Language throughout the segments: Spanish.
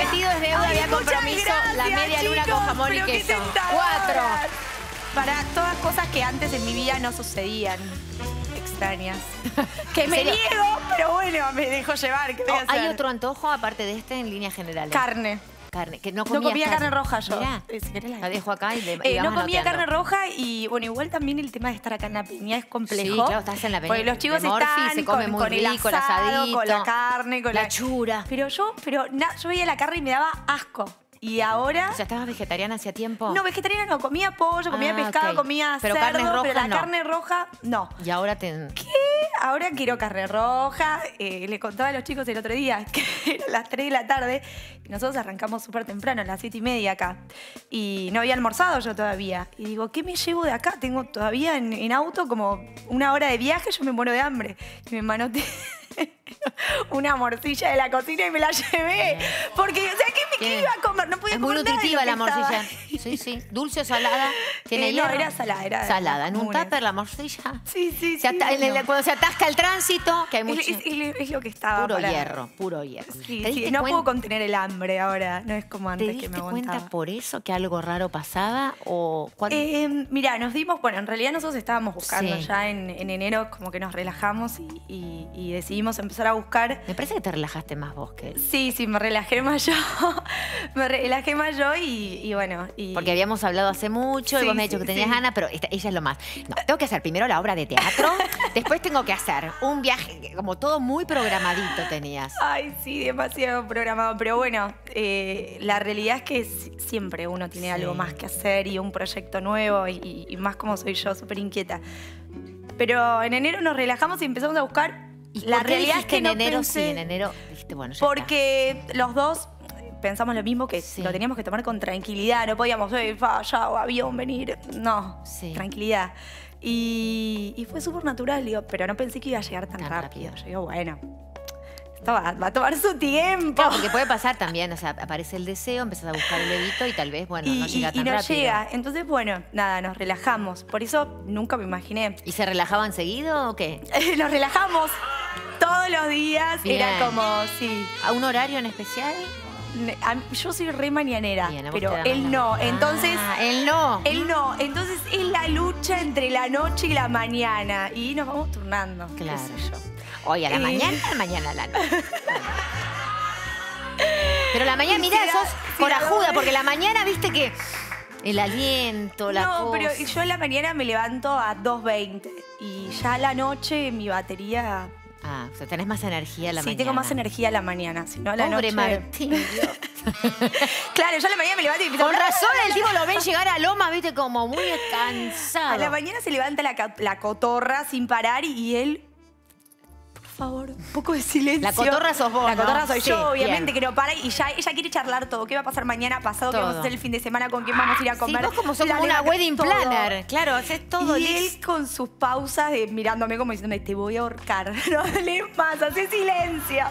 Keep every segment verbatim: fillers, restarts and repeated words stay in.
prometido es deuda, había compromiso, gracias, la media luna chicos, con jamón y queso. Cuatro. Para todas cosas que antes en mi vida no sucedían. Extrañas. Que me niego, pero bueno, me dejo llevar. ¿Qué voy a hacer? ¿Hay otro antojo aparte de este en línea general? Carne. Carne, que no comía, no comía carne. carne roja yo. Mirá, si la dejo acá y le eh, No comía carne roja y, bueno, igual también el tema de estar acá en la peña es complejo. Sí, claro, estás en la peña. Porque los chicos Morphy, están se come con, muy con rico, el asado, el asadito, con la carne, con la... la chura. Pero yo, pero na, yo veía la carne y me daba asco. Y ahora... O sea, ¿estabas vegetariana hacía tiempo? No, vegetariana no. Comía pollo, comía ah, pescado, okay. comía pero cerdo, carne roja, pero la no. carne roja no. Y ahora te... ¿Qué? Ahora quiero carne roja. Eh, le contaba a los chicos el otro día que eran las tres de la tarde. Y nosotros arrancamos súper temprano, a las siete y media acá. Y no había almorzado yo todavía. Y digo, ¿qué me llevo de acá? Tengo todavía en, en auto como una hora de viaje, yo me muero de hambre. Y me manoteé una morcilla de la cocina y me la llevé. Bien. Porque, o sea, ¿qué, ¿qué iba a comer? No podía es comer muy nutritiva nada la morcilla. Estaba. Sí, sí. ¿Dulce o salada? ¿Tiene eh, no, era salada. Era salada. ¿En un tupper la morcilla? Sí, sí, sí. No. Cuando se atasca el tránsito, que hay mucho... Es, es, es lo que estaba. Puro para... hierro, puro hierro. Sí, sí. No puedo contener el hambre ahora. No es como antes que me aguantaba. ¿Te diste cuenta por eso que algo raro pasaba? O eh, mirá, nos dimos... Bueno, en realidad nosotros estábamos buscando sí. ya en, en enero, como que nos relajamos y, y, y decidimos empezar a buscar. Me parece que te relajaste más vos que... Sí, sí, me relajé más yo. me relajé más yo y, y bueno. Y... Porque habíamos hablado hace mucho sí, y vos me has dicho sí, que tenías sí. ganas, pero esta, ella es lo más. No, tengo que hacer primero la obra de teatro, después tengo que hacer un viaje, como todo muy programadito tenías. Ay, sí, demasiado programado. Pero bueno, eh, la realidad es que siempre uno tiene sí. algo más que hacer y un proyecto nuevo y, y más como soy yo, súper inquieta. Pero en enero nos relajamos y empezamos a buscar. ¿Y la realidad es que en no enero pensé, sí, en enero dijiste, bueno, ya porque está. Los dos pensamos lo mismo, que sí. lo teníamos que tomar con tranquilidad, no podíamos, eh, ya avión venir, no, sí. tranquilidad. Y, y fue súper natural, digo, pero no pensé que iba a llegar tan, tan rápido. rápido. Yo digo, bueno, esto va, va a tomar su tiempo. Claro, porque puede pasar también, o sea, aparece el deseo, empezás a buscar el levito y tal vez, bueno, y, no llega tan y no rápido. llega, entonces, bueno, nada, nos relajamos, por eso nunca me imaginé. ¿Y se relajaban seguido o qué? Nos relajamos. Todos los días. Bien. Era como, sí. ¿A un horario en especial? Yo soy re mañanera, Bien, pero él mañana. no. Entonces. Ah, él no. Él no. Entonces es la lucha entre la noche y la mañana. Y nos vamos turnando. Claro. Qué sé yo. Hoy a la eh... mañana, mañana a la noche. Pero la mañana, mirá, si sos si corajuda, porque la mañana, viste que. El aliento, la No, cosa. Pero yo en la mañana me levanto a dos veinte. Y ya a la noche mi batería. Ah, o sea, tenés más energía a la sí, mañana. Sí, tengo más energía a la mañana, si no a la Pobre noche... Martín. Claro, yo a la mañana me levanto y... Con razón el tipo lo ven llegar a Loma, viste, como muy cansado. A la mañana se levanta la, la cotorra sin parar y él... Por favor, un poco de silencio. La cotorra sos vos, La ¿no? cotorra soy sí, yo, obviamente, bien. que no para. Y ya ella quiere charlar todo. ¿Qué va a pasar mañana, pasado? Todo. ¿Qué vamos a hacer el fin de semana? ¿Con quién vamos a ir a comer? Sí, vos como sos como una wedding todo. planner. Claro, haces todo. Y les... él con sus pausas de, mirándome como diciéndome, te voy a ahorcar. No hables más, haces silencio.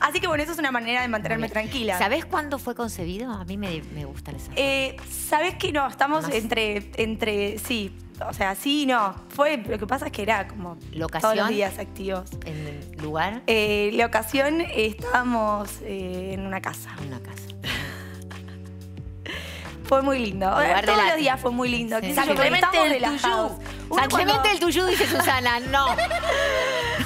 Así que bueno, eso es una manera de mantenerme tranquila. ¿Sabés cuándo fue concebido? A mí me, me gustan esas cosas. Eh, ¿Sabés que no? Estamos más... entre, entre... Sí. O sea, sí, no. Fue, lo que pasa es que era como ¿Locación? todos los días activos. ¿En el lugar? Eh, la ocasión, eh, estábamos eh, en una casa. En una casa. Fue muy lindo. Todos la... los días fue muy lindo. Sí. San Clemente del Tuyú. San Clemente del Tuyú, dice Susana. No.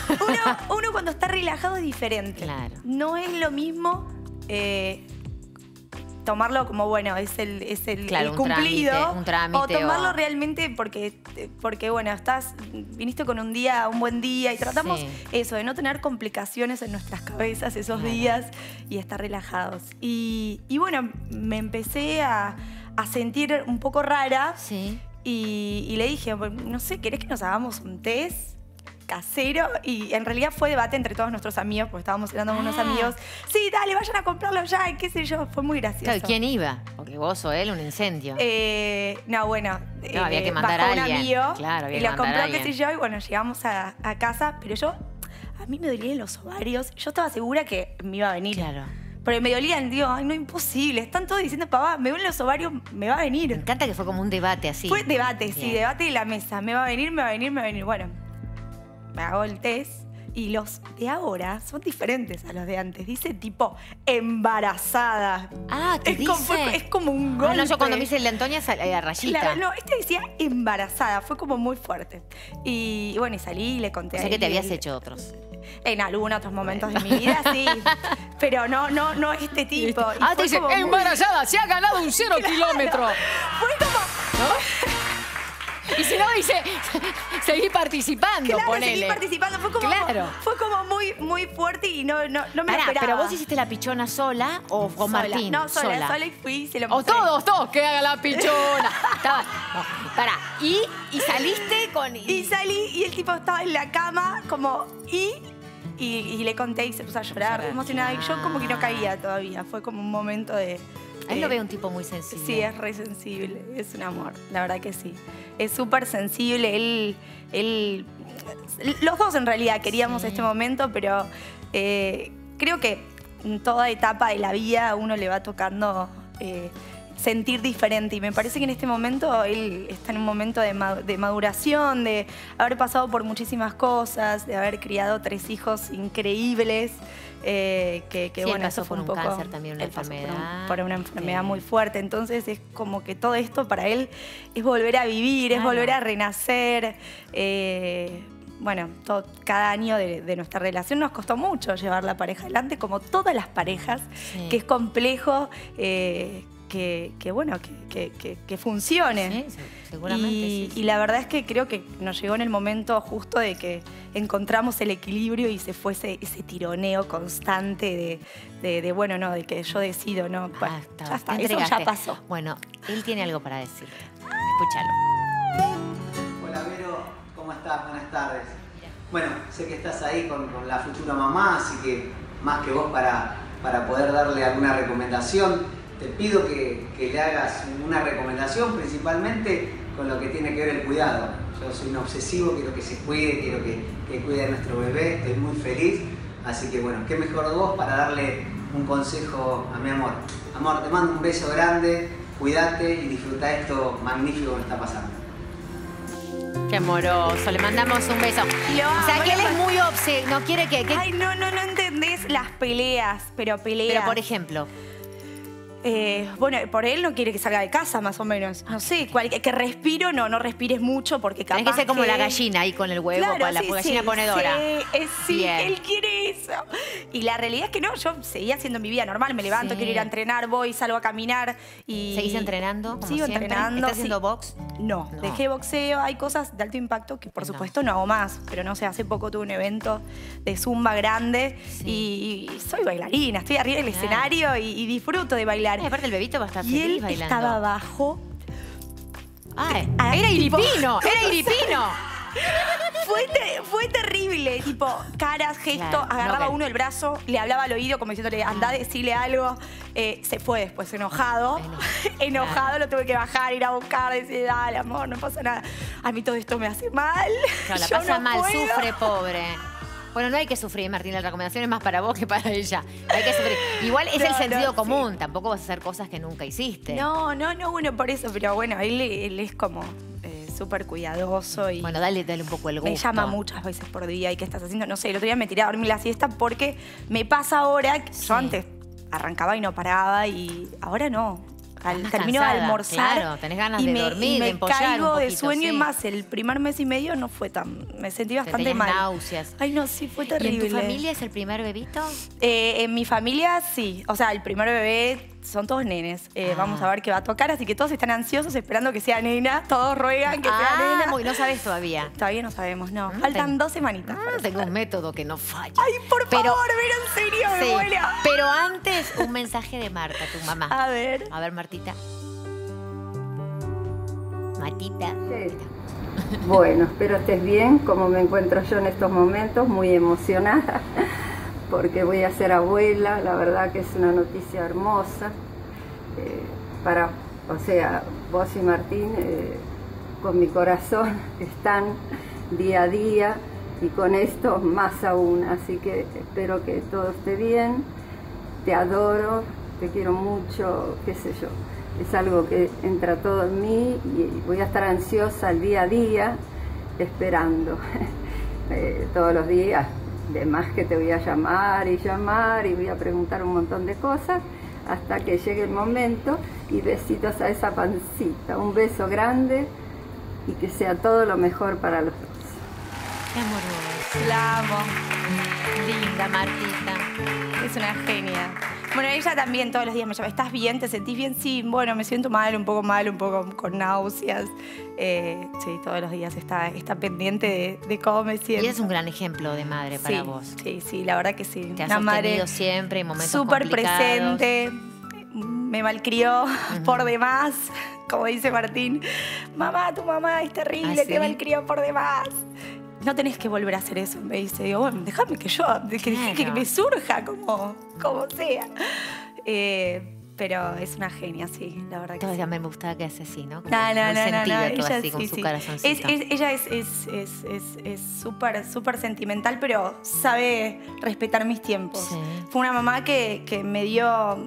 uno, uno cuando está relajado es diferente. Claro. No es lo mismo... Eh, tomarlo como, bueno, es el, es el, claro, el cumplido. Un trámite, un trámite, o tomarlo o... realmente porque, porque, bueno, estás viniste con un día, un buen día, y tratamos sí. eso, de no tener complicaciones en nuestras cabezas esos claro. días y estar relajados. Y, y bueno, me empecé a, a sentir un poco rara sí. y, y le dije, no sé, ¿querés que nos hagamos un test casero? Y en realidad fue debate entre todos nuestros amigos, porque estábamos hablando ah. con unos amigos. Sí, dale, vayan a comprarlo ya, y qué sé yo. Fue muy gracioso. Claro, ¿quién iba? Porque vos o él, un incendio. Eh, no, bueno, no, eh, había que mandar a alguien. Un amigo, claro, había que y lo compró, qué sé yo, y bueno, llegamos a, a casa, pero yo, a mí me dolían los ovarios. Yo estaba segura que me iba a venir. Claro. Pero me dolían, digo, ay, no, imposible. Están todos diciendo, papá, me duelen los ovarios, me va a venir. Me encanta que fue como un debate así. Fue debate, Bien. sí, debate de la mesa. Me va a venir, me va a venir, me va a venir. Bueno, me hago el test Y los de ahora son diferentes a los de antes. Dice tipo embarazada. Ah, ¿qué es dice? Como, es como un golpe. Ah, no, yo cuando me hice el de Antonia salía rayita. La, no, este decía embarazada. Fue como muy fuerte. Y, y bueno, y salí y le conté. O sea, que te habías hecho otros. En algunos otros momentos bueno. de mi vida, sí. Pero no, no, no este tipo. Y ah, te dice, embarazada, muy... se ha ganado un cero claro. kilómetro. Fue como... ¿No? Y si no, dice, seguí participando, claro, ponele. Seguí participando. Fue como, claro. fue como muy, muy fuerte y no, no, no me Ará, esperaba. Pero vos hiciste la pichona sola o con sola. Martín. No, sola, sola, sola y fui y se lo mostré. O todos, todos, que haga la pichona. Estaba, no, pará. Y, y saliste con... Y salí y el tipo estaba en la cama como... Y, y, y le conté y se puso a llorar, llorar. emocionada. Ah. Y yo como que no caía todavía. Fue como un momento de... Él lo veo un tipo muy sensible. Sí, es re sensible, es un amor, la verdad que sí. Es súper sensible, él, él... Los dos en realidad queríamos sí. este momento, pero eh, creo que en toda etapa de la vida uno le va tocando eh, sentir diferente. Y me parece que en este momento él está en un momento de, ma de maduración, de haber pasado por muchísimas cosas, de haber criado tres hijos increíbles. Eh, que, que sí, bueno, eso fue un, un poco... cáncer también, una enfermedad. Por, un, por una enfermedad sí. muy fuerte. Entonces es como que todo esto para él es volver a vivir, claro. es volver a renacer. Eh, bueno, todo, cada año de, de nuestra relación nos costó mucho llevar la pareja adelante, como todas las parejas, sí. que es complejo... Eh, Que, que bueno, que, que, que funcione. Sí, seguramente. Y, sí, sí. y la verdad es que creo que nos llegó en el momento justo de que encontramos el equilibrio y se fue ese, ese tironeo constante de, de, de, bueno, no, de que yo decido, no. Ah, bueno, está, ya está, eso ya pasó. Bueno, él tiene algo para decir. Escúchalo. Hola, Vero, ¿cómo estás? Buenas tardes. Bueno, sé que estás ahí con, con la futura mamá, así que más que vos para, para poder darle alguna recomendación. Te pido que, que le hagas una recomendación, principalmente con lo que tiene que ver el cuidado. Yo soy un obsesivo, quiero que se cuide, quiero que, que cuide a nuestro bebé, estoy muy feliz. Así que bueno, qué mejor vos para darle un consejo a mi amor. Amor, te mando un beso grande, cuídate y disfruta esto magnífico que está pasando. Qué amoroso, le mandamos un beso. Lo amo, o sea, que él es muy obsesivo, no quiere que, que... Ay, no, no, no entendés las peleas, pero peleas. Pero por ejemplo... Eh, bueno, por él no quiere que salga de casa, más o menos. No sé, cual, que respiro, no, no respires mucho porque capaz. Es que ser como que... la gallina ahí con el huevo, claro, con la sí, gallina sí, ponedora. Sí, eh, sí él quiere eso. Y la realidad es que no, yo seguía haciendo mi vida normal, me levanto, sí. quiero ir a entrenar, voy, salgo a caminar. Y... ¿Seguís entrenando? Como sigo siempre. entrenando. ¿Estás sí. haciendo box? No, no, dejé boxeo. Hay cosas de alto impacto que, por no. supuesto, no hago más. Pero no sé, hace poco tuve un evento de zumba grande sí. y, y soy bailarina, estoy arriba del claro. escenario y, y disfruto de bailar. Ay, aparte el bebito va a estar y feliz él bailando. Estaba abajo. Ay, ay, era tipo, iripino, era iripino. Fue, te, fue terrible, tipo, caras, gesto, claro, agarraba no, uno el brazo, le hablaba al oído como diciéndole, andá, decirle algo. Eh, se fue después enojado, bueno, enojado, claro. lo tuve que bajar, ir a buscar, decir, dale, amor, no pasa nada. A mí todo esto me hace mal. No, la Yo pasa no mal, puedo. sufre, pobre. Bueno, no hay que sufrir, Martín, la recomendación es más para vos que para ella. No hay que sufrir. Igual es no, el sentido no, común, sí. tampoco vas a hacer cosas que nunca hiciste. No, no, no, bueno, por eso, pero bueno, él, él es como eh, súper cuidadoso y... Bueno, dale, dale un poco el gusto. Me llama muchas veces por día y qué estás haciendo, no sé, el otro día me tiré a dormir la siesta porque me pasa ahora, que sí. yo antes arrancaba y no paraba y ahora no. Al, termino cansada, de almorzar claro, tenés ganas y me, de dormir, y me de caigo un poquito, de sueño sí. y más. El primer mes y medio no fue tan... Me sentí bastante mal. náuseas. Ay, no, sí, fue terrible. ¿Y en tu familia es el primer bebito? Eh, en mi familia, sí. O sea, el primer bebé... Son todos nenes. Eh, ah. Vamos a ver qué va a tocar. Así que todos están ansiosos esperando que sea nena. Todos ruegan que ah, sea nena. Muy, no sabes todavía. Todavía no sabemos, no. no Faltan ten... dos semanitas. Ah, tengo un método que no falla. Ay, por Pero... favor, Vero, en serio, sí. me duele. Pero antes, un mensaje de Marta, tu mamá. A ver. A ver, Martita. Matita. Sí. Bueno, espero estés bien, como me encuentro yo en estos momentos, muy emocionada. Porque voy a ser abuela, la verdad que es una noticia hermosa. Eh, para, o sea, vos y Martín, eh, con mi corazón, están día a día y con esto más aún. Así que espero que todo esté bien, te adoro, te quiero mucho, qué sé yo. Es algo que entra todo en mí y voy a estar ansiosa el día a día, esperando eh, todos los días. de más que te voy a llamar y llamar y voy a preguntar un montón de cosas hasta que llegue el momento. Y besitos a esa pancita, un beso grande y que sea todo lo mejor para los dos. Qué amoroso. La amo. Linda Martita. Es una genia. Bueno, ella también todos los días me llama. ¿Estás bien? ¿Te sentís bien? Sí, bueno, me siento mal, un poco mal, un poco con náuseas. Eh, sí, todos los días está, está pendiente de, de cómo me siento. Y es un gran ejemplo de madre para sí, vos. Sí, sí, la verdad que sí. Te has una madre siempre en momentos súper presente. Me malcrió uh-huh. por demás, como dice Martín. Mamá, tu mamá es terrible, ¿ah, sí? Te malcrió por demás. No tenés que volver a hacer eso, me dice. Digo, bueno, déjame que yo, que, claro. que me surja como, como sea. Eh, pero es una genia, sí, la verdad que entonces, sí. Me gustaba que es así, ¿no? Como no, no, muy no, sentido, no, no. Todo ella, así, sí, con su sí. corazoncito. Es, es, ella es súper, es, es, es, es súper sentimental, pero sabe respetar mis tiempos. Sí. Fue una mamá que, que me dio...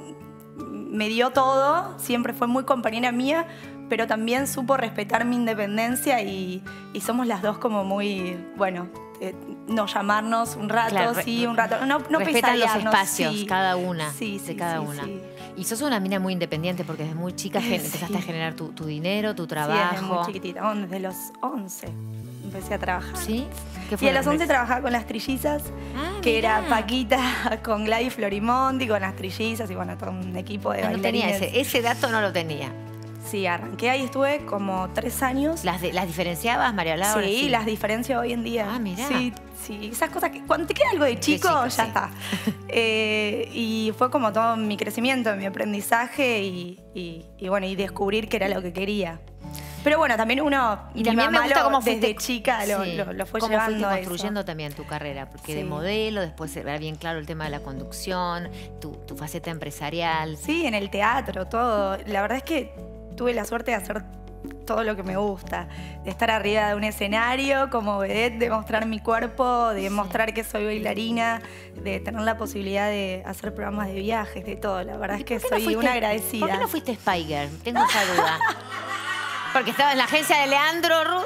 me dio todo, siempre fue muy compañera mía, pero también supo respetar mi independencia y, y somos las dos como muy, bueno, eh, no llamarnos un rato, claro, sí, un rato, no, no respetan los espacios, sí, cada una, sí, sí, de cada sí, una. Sí. Y sos una mina muy independiente porque desde muy chica sí. empezaste a generar tu, tu dinero, tu trabajo. Sí, desde muy chiquitita, desde los once empecé a trabajar. ¿Sí? ¿Qué fue? Y a los once trabajaba con las trillizas, ah, que mirá. Era Paquita con Gladys Florimonti, con las trillizas y bueno, todo un equipo de ah, bailarines. No tenía ese, ese dato no lo tenía. Sí, arranqué ahí, estuve como tres años. ¿Las, de, las diferenciabas, María Laura? Sí, sí, las diferencio hoy en día. Ah, mirá. Sí, sí, esas cosas que cuando te queda algo de chico, de chico ya sí. está. eh, y fue como todo mi crecimiento, mi aprendizaje y, y, y bueno, y descubrir que era lo que quería. Pero bueno, también uno... Y también me gusta cómo fuiste... Desde chica lo, sí. lo, lo fue cómo llevando fuiste construyendo eso. También tu carrera. Porque sí. de modelo, después era bien claro el tema de la conducción, tu, tu faceta empresarial. Sí, en el teatro, todo. La verdad es que tuve la suerte de hacer todo lo que me gusta. De estar arriba de un escenario, como vedette, de mostrar mi cuerpo, de sí. mostrar que soy bailarina, de tener la posibilidad de hacer programas de viajes, de todo. La verdad es que soy no fuiste, una agradecida. ¿Por qué no fuiste Spiker? Tengo esa duda. Porque estaba en la agencia de Leandro Ru...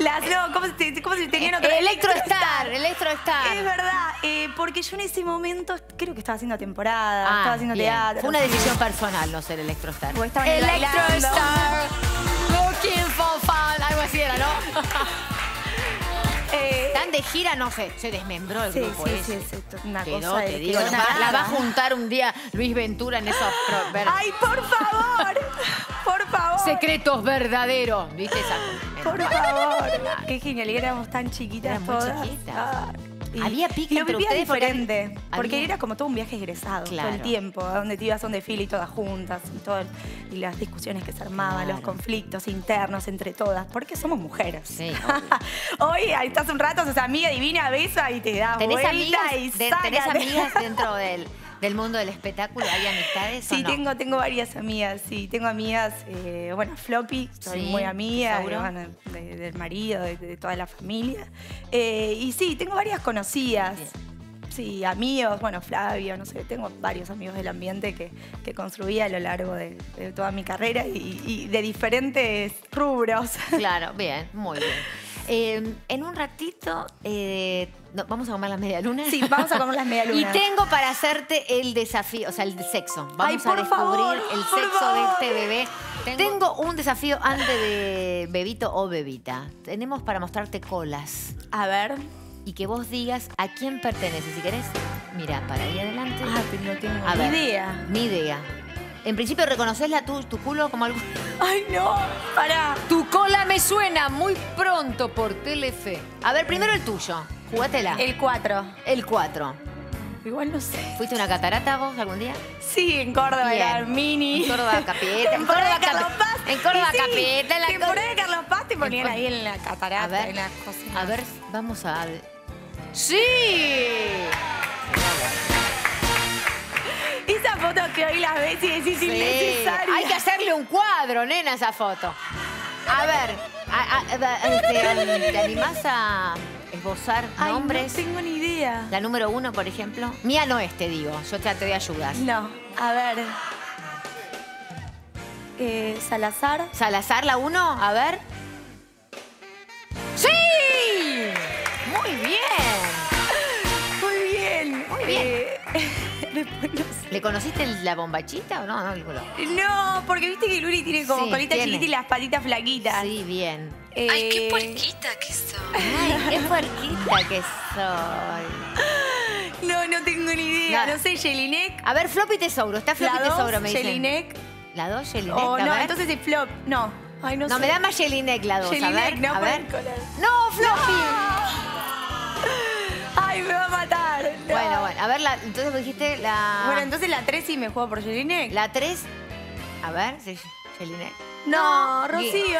Las, no, ¿cómo se, cómo se tenían otro? Electrostar, Electrostar. Es verdad, eh, porque yo en ese momento creo que estaba haciendo temporada, ah, estaba haciendo bien. Teatro. Fue una decisión personal no ser Electrostar. O estaba en Electrostar, looking for fun, algo así era, ¿no? Tan de gira, no sé, se desmembró el sí, grupo sí, ese. Sí, sí, sí, una quedó, cosa te digo, la, la va a juntar un día Luis Ventura en esos... ¡Ay, por favor! ¡Por favor! Secretos verdaderos, ¿viste? Esa por favor. Qué genial, y éramos tan chiquitas éramos todas. Muy chiquitas. Ah, había pique entre ustedes. Lo vivía diferente, porque, porque había... era como todo un viaje egresado, claro. todo el tiempo, a donde te ibas a un desfile y todas juntas, y, todo el, y las discusiones que se armaban, claro. los conflictos internos entre todas, porque somos mujeres. Sí, hoy estás un rato, sos amiga divina, besa y te das vuelta amigas, y de, ¿tenés amigas dentro del, del mundo del espectáculo? ¿Hay amistades sí, o no? tengo, tengo varias amigas, sí, tengo amigas, eh, bueno, Floppy, soy sí, muy amiga, hermana, de, del marido, de, de toda la familia, eh, y sí, tengo varias conocidas. Bien. Sí, amigos, bueno, Flavio, no sé, tengo varios amigos del ambiente que, que construí a lo largo de, de toda mi carrera y, y de diferentes rubros. Claro, bien, muy bien. Eh, en un ratito, eh, no, ¿vamos a comer las medialunas? Sí, vamos a comer las medialunas. Y tengo para hacerte el desafío, o sea, el sexo. Vamos Ay, por a descubrir favor, el por sexo favor. De este bebé. Tengo... tengo un desafío antes de bebito o bebita. Tenemos para mostrarte colas. A ver... Y que vos digas a quién pertenece. Si querés, mirá, para ahí adelante. Ah, pero no tengo a ni ver, idea. Ni idea. En principio, ¿reconoces la, tu, tu culo como algo? ¡Ay, no! ¡Para! Tu cola me suena muy pronto por Telefe. A ver, primero el tuyo. Jugátela. El cuatro. El cuatro. Igual no sé. ¿Fuiste una catarata vos algún día? Sí, en Córdoba. Bien. Era mini. En Córdoba Capieta. En Córdoba Capieta. En Córdoba sí, Capieta. En temporada de Carlos Paz te ponían ahí en la catarata. A ver, en las cosas. A ver, vamos a... ¡Sí! Esas fotos que hoy las ves y decís sí. innecesarias. Hay que hacerle un cuadro, nena, a esa foto. A ver, a, a, a, ¿te, te animás a esbozar Ay, nombres? No tengo ni idea. La número uno, por ejemplo. Mía no es, te digo. Yo te, te voy a ayudar. No, a ver. Eh, Salazar. Salazar, la uno, a ver. ¡Sí! Muy bien. Muy bien. Eh, después, no sé. ¿Le conociste la bombachita o no? No, no, porque viste que Luli tiene como sí, colita tiene. chiquita y las patitas flaquitas. Sí, bien. Eh... Ay, qué puerquita que soy. Ay, qué puerquita que soy. No, no tengo ni idea. No, no sé, Jelinek. A ver, Flop y Tesouro. Está Flop y Tesouro, me dicen. Jelinek. La dos, Jelinek. Oh, no, entonces es Flop. No. Ay, no, no sé. Me da más Jelinek la dos. Jelinek, no, a ver. No, Floppy. No. Ay, me va a matar. No. Bueno, bueno. A ver, la, entonces dijiste la... Bueno, entonces la tres sí me juego por Jelinek. La tres... A ver, sí, Jelinek. No, no, Rocío.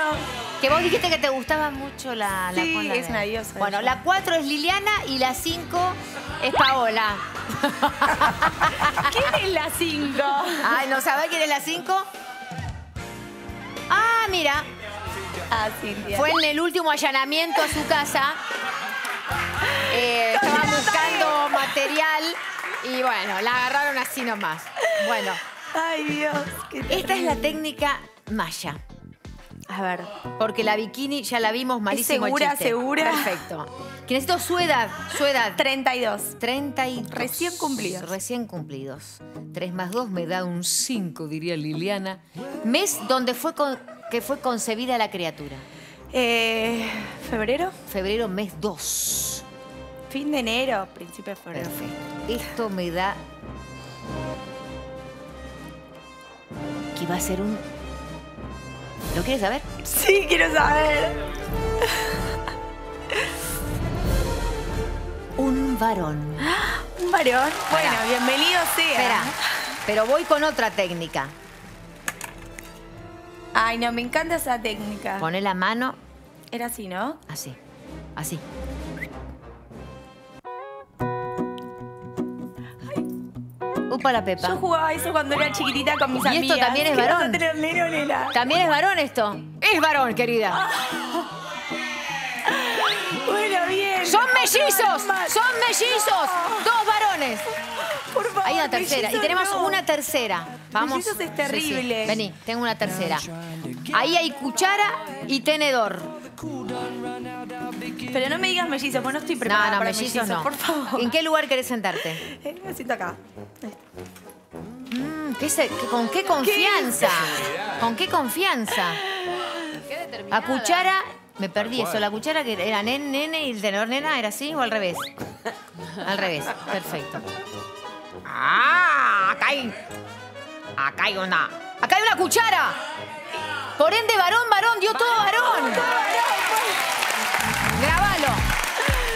Que vos dijiste que te gustaba mucho la... la sí, es una diosa. Bueno, ella. La cuatro es Liliana y la cinco es Paola. ¿Quién es la cinco? Ay, ¿no sabés quién es la cinco? Ah, mira. Ah, Cintia. Fue en el último allanamiento a su casa. Eh, estaba buscando material y bueno, la agarraron así nomás. Bueno. Ay, Dios. Esta es la técnica maya. A ver, porque la bikini ya la vimos malísimo. ¿Segura, el chiste. segura? Perfecto. Que necesito su edad, su edad. treinta y dos. treinta y dos. Recién cumplidos. Recién cumplidos. tres más dos me da un cinco, diría Liliana. Mes donde fue con, que fue concebida la criatura. Eh, ¿Febrero? Febrero, mes dos. Fin de enero, principio de febrero. Perfecto. Esto me da... que va a ser un... ¿Lo quieres saber? Sí, quiero saber. Un varón. ¿Un varón? Bueno, Pará. bienvenido sea. Espera, pero voy con otra técnica. Ay, no, me encanta esa técnica. Poné la mano. Era así, ¿no? Así, así. Upa la pepa. Yo jugaba eso cuando era chiquitita con mis amigas. ¿Y esto también es varón? ¿También es varón esto? Es varón, querida. Bueno, bien. Son mellizos, son mellizos. Dos varones. Por favor, hay una tercera. Y tenemos no. una tercera. Vamos. Mellizos es terrible. Sí, sí. Vení, tengo una tercera. Ahí hay cuchara y tenedor. Pero no me digas mellizos, pues no estoy preparada no, no, para mellizos. mellizos no. Por favor. ¿En qué lugar querés sentarte? Me siento acá. Mm, ¿qué se, qué, ¿Con qué confianza? ¿Qué? ¿Con qué confianza? Qué la cuchara, me perdí eso. La cuchara que era nene, nene y el tenor nena era así o al revés. Al revés, perfecto. Ah, acá hay, acá hay una, acá hay una cuchara. Por ende, varón, varón, dio todo varón. Grabalo,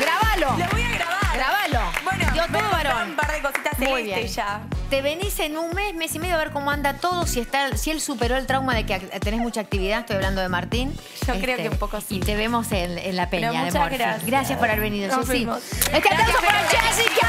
grabalo. Lo voy a grabar. Grabalo. Bueno, dio todo varón. Un par de cositas celestes ya. Te venís en un mes, mes y medio a ver cómo anda todo, si está, si él superó el trauma de que tenés mucha actividad. Estoy hablando de Martín. Yo este, creo que un poco sí. Y te vemos en, en la peña de Morphy. Gracias. Gracias por haber venido, Susi. Este aplauso para Jésica.